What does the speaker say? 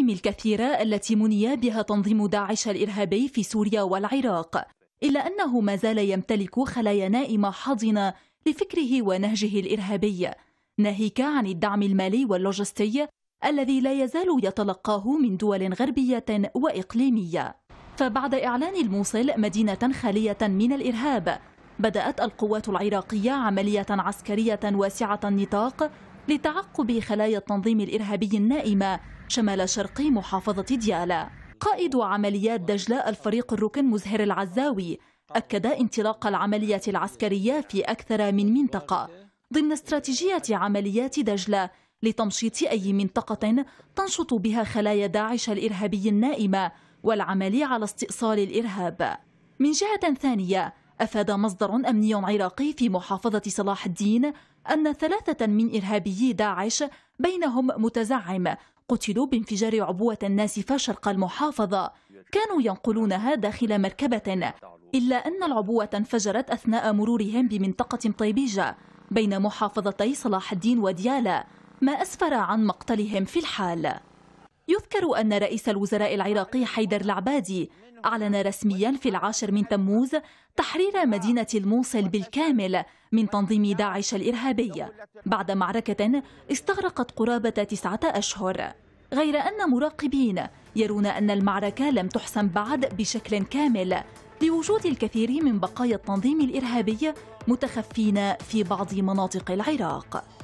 الجرائم الكثيرة التي مني بها تنظيم داعش الإرهابي في سوريا والعراق، إلا أنه ما زال يمتلك خلايا نائمة حاضنة لفكره ونهجه الإرهابي، ناهيك عن الدعم المالي واللوجستي الذي لا يزال يتلقاه من دول غربية وإقليمية. فبعد إعلان الموصل مدينة خالية من الإرهاب، بدأت القوات العراقية عملية عسكرية واسعة النطاق لتعقب خلايا التنظيم الإرهابي النائمة شمال شرق محافظة ديالى. قائد عمليات دجلة الفريق الركن مزهر العزاوي أكد انطلاق العملية العسكرية في أكثر من منطقة ضمن استراتيجية عمليات دجلة لتمشيط أي منطقة تنشط بها خلايا داعش الإرهابي النائمة والعمل على استئصال الإرهاب. من جهة ثانية، أفاد مصدر أمني عراقي في محافظة صلاح الدين أن 3 من إرهابيي داعش بينهم متزعم قتلوا بانفجار عبوة ناسفة شرق المحافظة كانوا ينقلونها داخل مركبة، إلا أن العبوة انفجرت أثناء مرورهم بمنطقة طيبيجة بين محافظتي صلاح الدين وديالى، ما أسفر عن مقتلهم في الحال. يذكر أن رئيس الوزراء العراقي حيدر العبادي أعلن رسميا في 10 من تموز تحرير مدينة الموصل بالكامل من تنظيم داعش الإرهابي بعد معركة استغرقت قرابة 9 أشهر، غير أن مراقبين يرون أن المعركة لم تحسم بعد بشكل كامل لوجود الكثير من بقايا التنظيم الإرهابي متخفين في بعض مناطق العراق.